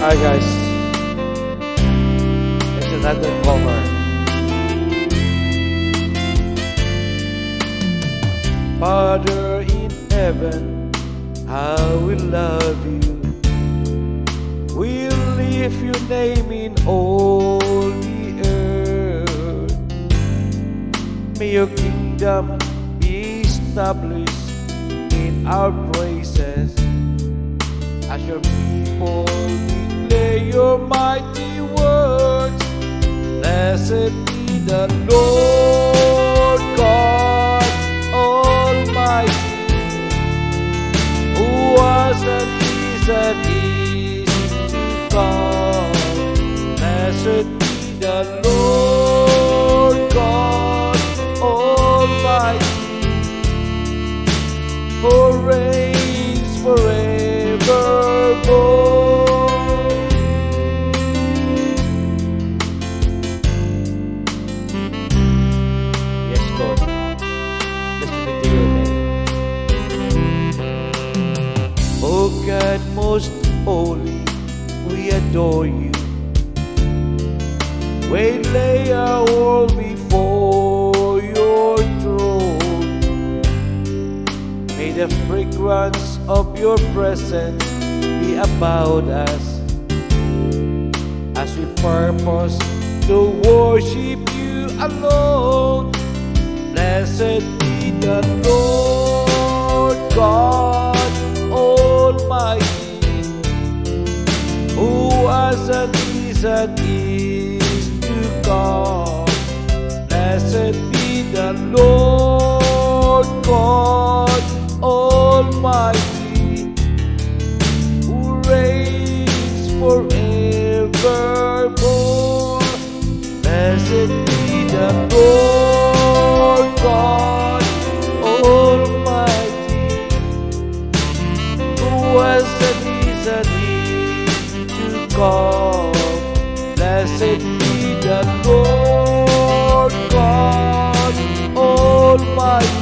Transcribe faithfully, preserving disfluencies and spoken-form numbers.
Alright guys, it's another bomber. Father in heaven, I will love you. We'll lift your name in all the earth. May your kingdom be established in our praises as your people declare your mighty works. Blessed be the Lord God Almighty, who was and is and is to come. Blessed be the Lord God Almighty, who reigns forever. God most holy, we adore you. We lay our all before your throne. May the fragrance of your presence be about us as we purpose to worship you alone. Blessed be the Lord God Almighty, who was and is and is to come. Blessed be the Lord God Almighty, who reigns forevermore. Blessed be the Lord God Almighty, was and is and is to come. Blessed be the Lord God Almighty,